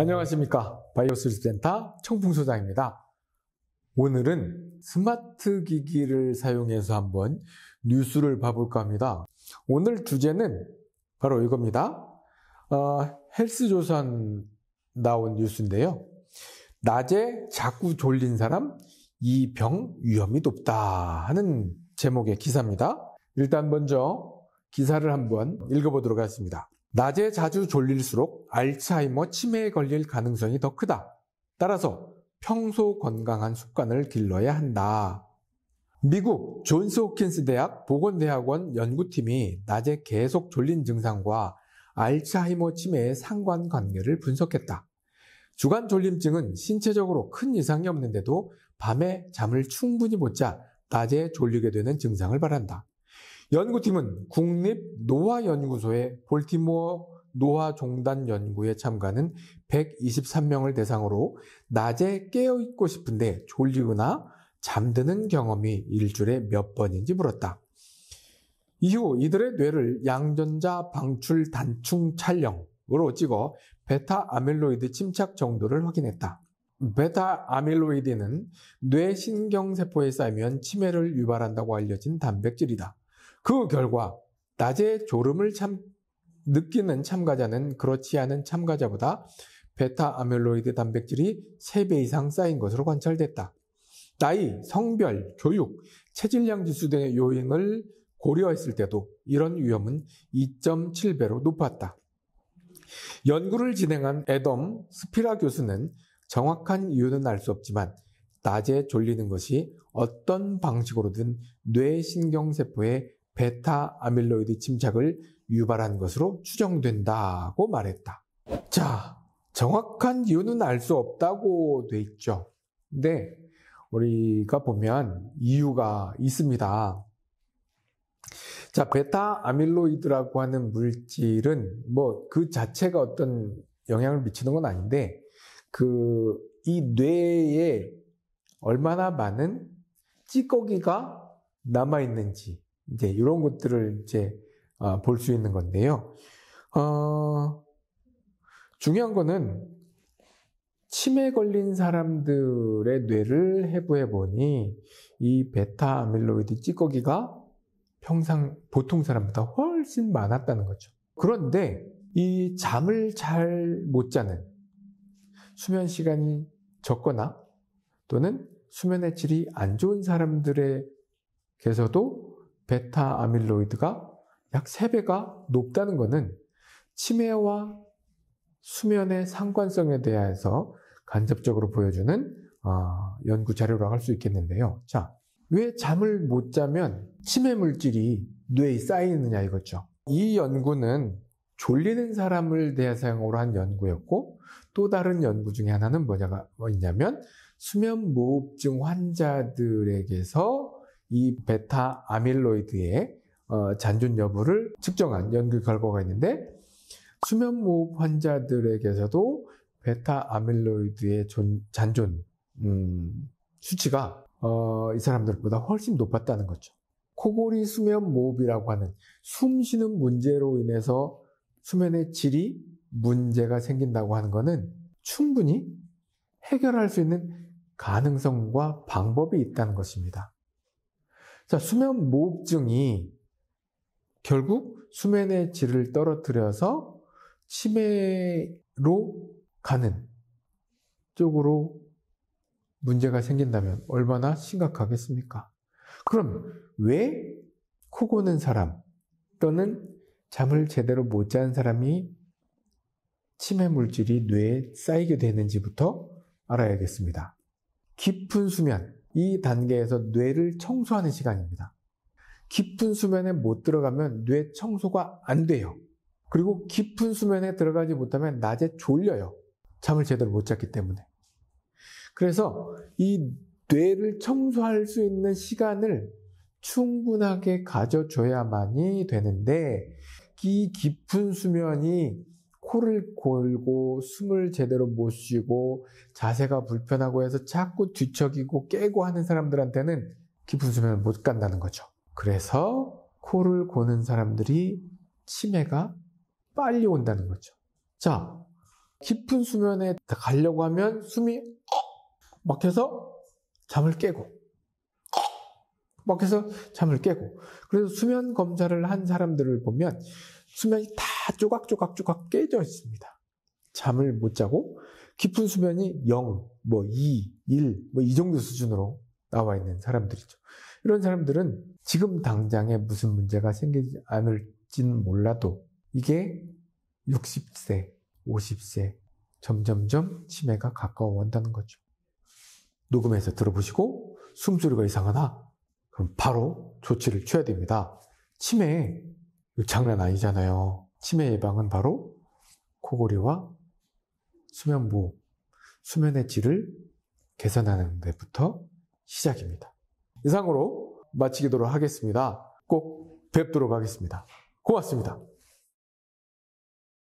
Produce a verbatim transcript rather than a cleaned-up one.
안녕하십니까. 바이오슬립센터 청풍소장입니다. 오늘은 스마트 기기를 사용해서 한번 뉴스를 봐볼까 합니다. 오늘 주제는 바로 이겁니다. 어, 헬스조선 나온 뉴스인데요. 낮에 자꾸 졸린 사람 이 병 위험이 높다 하는 제목의 기사입니다. 일단 먼저 기사를 한번 읽어보도록 하겠습니다. 낮에 자주 졸릴수록 알츠하이머 치매에 걸릴 가능성이 더 크다. 따라서 평소 건강한 습관을 길러야 한다. 미국 존스 홉킨스 대학 보건대학원 연구팀이 낮에 계속 졸린 증상과 알츠하이머 치매의 상관관계를 분석했다. 주간 졸림증은 신체적으로 큰 이상이 없는데도 밤에 잠을 충분히 못 자 낮에 졸리게 되는 증상을 말한다. 연구팀은 국립노화연구소의 볼티모어 노화종단연구에 참가하는 백이십삼 명을 대상으로 낮에 깨어있고 싶은데 졸리거나 잠드는 경험이 일주일에 몇 번인지 물었다. 이후 이들의 뇌를 양전자 방출 단축 촬영으로 찍어 베타아밀로이드 침착 정도를 확인했다. 베타아밀로이드는 뇌신경세포에 쌓이면 치매를 유발한다고 알려진 단백질이다. 그 결과 낮에 졸음을 참, 느끼는 참가자는 그렇지 않은 참가자보다 베타아밀로이드 단백질이 세 배 이상 쌓인 것으로 관찰됐다. 나이, 성별, 교육, 체질량 지수 등의 요인을 고려했을 때도 이런 위험은 이 점 칠 배로 높았다. 연구를 진행한 애덤 스피라 교수는 정확한 이유는 알 수 없지만 낮에 졸리는 것이 어떤 방식으로든 뇌신경세포에 베타아밀로이드 침착을 유발한 것으로 추정된다고 말했다. 자, 정확한 이유는 알 수 없다고 돼 있죠. 근데 우리가 보면 이유가 있습니다. 자, 베타아밀로이드라고 하는 물질은 뭐 그 자체가 어떤 영향을 미치는 건 아닌데 그 이 뇌에 얼마나 많은 찌꺼기가 남아 있는지 이제 이런 것들을 이제 아, 볼 수 있는 건데요. 어, 중요한 거는 치매 걸린 사람들의 뇌를 해부해 보니 이 베타 아밀로이드 찌꺼기가 평상 보통 사람보다 훨씬 많았다는 거죠. 그런데 이 잠을 잘 못 자는 수면 시간이 적거나 또는 수면의 질이 안 좋은 사람들에게서도 베타 아밀로이드가 약 세 배가 높다는 것은 치매와 수면의 상관성에 대해서 간접적으로 보여주는 어, 연구 자료라고 할 수 있겠는데요. 자, 왜 잠을 못 자면 치매 물질이 뇌에 쌓이느냐 이거죠. 이 연구는 졸리는 사람을 대상으로 한 연구였고 또 다른 연구 중에 하나는 뭐냐가 뭐냐면 수면무호흡증 환자들에게서 이 베타 아밀로이드의 어, 잔존 여부를 측정한 연구 결과가 있는데 수면무호흡 환자들에게서도 베타 아밀로이드의 존, 잔존 음, 수치가 어, 이 사람들보다 훨씬 높았다는 거죠. 코골이 수면무호흡이라고 하는 숨쉬는 문제로 인해서 수면의 질이 문제가 생긴다고 하는 것은 충분히 해결할 수 있는 가능성과 방법이 있다는 것입니다. 자, 수면무호흡증이 결국 수면의 질을 떨어뜨려서 치매로 가는 쪽으로 문제가 생긴다면 얼마나 심각하겠습니까? 그럼 왜 코 고는 사람 또는 잠을 제대로 못 자는 사람이 치매 물질이 뇌에 쌓이게 되는지부터 알아야겠습니다. 깊은 수면, 이 단계에서 뇌를 청소하는 시간입니다. 깊은 수면에 못 들어가면 뇌 청소가 안 돼요. 그리고 깊은 수면에 들어가지 못하면 낮에 졸려요. 잠을 제대로 못 잤기 때문에. 그래서 이 뇌를 청소할 수 있는 시간을 충분하게 가져줘야만이 되는데 이 깊은 수면이 코를 골고 숨을 제대로 못 쉬고 자세가 불편하고 해서 자꾸 뒤척이고 깨고 하는 사람들한테는 깊은 수면을 못 간다는 거죠. 그래서 코를 고는 사람들이 치매가 빨리 온다는 거죠. 자, 깊은 수면에 가려고 하면 숨이 막혀서 잠을 깨고 막혀서 잠을 깨고 그래서 수면 검사를 한 사람들을 보면 수면이 다 조각조각 조각 깨져 있습니다. 잠을 못 자고 깊은 수면이 영, 뭐 이, 일, 뭐 이 정도 수준으로 나와 있는 사람들이죠. 이런 사람들은 지금 당장에 무슨 문제가 생기지 않을지는 몰라도 이게 육십 세, 오십 세 점점점 치매가 가까워 온다는 거죠. 녹음해서 들어보시고 숨소리가 이상하나? 그럼 바로 조치를 취해야 됩니다. 치매 장난 아니잖아요. 치매 예방은 바로 코골이와 수면무호흡, 수면의 질을 개선하는 데부터 시작입니다. 이상으로 마치도록 하겠습니다. 꼭 뵙도록 하겠습니다. 고맙습니다.